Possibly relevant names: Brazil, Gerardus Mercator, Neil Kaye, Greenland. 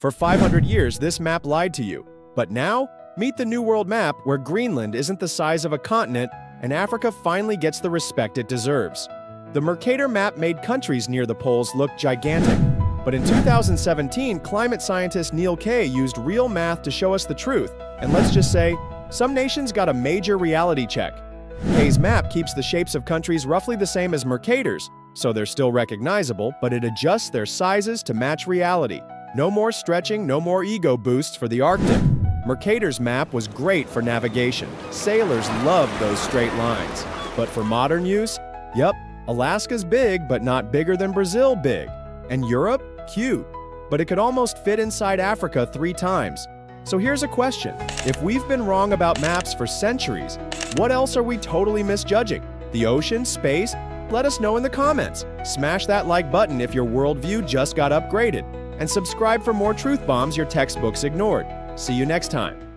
For 500 years, this map lied to you. But now, meet the New World map where Greenland isn't the size of a continent and Africa finally gets the respect it deserves. The Mercator map made countries near the poles look gigantic. But in 2017, climate scientist Neil Kaye used real math to show us the truth, and let's just say, some nations got a major reality check. Kaye's map keeps the shapes of countries roughly the same as Mercator's, so they're still recognizable, but it adjusts their sizes to match reality. No more stretching, no more ego boosts for the Arctic. Mercator's map was great for navigation. Sailors loved those straight lines. But for modern use, yep, Alaska's big, but not bigger than Brazil big. And Europe? Cute. But it could almost fit inside Africa 3 times. So here's a question. If we've been wrong about maps for centuries, what else are we totally misjudging? The ocean? Space? Let us know in the comments. Smash that like button if your worldview just got upgraded. And subscribe for more truth bombs your textbooks ignored. See you next time.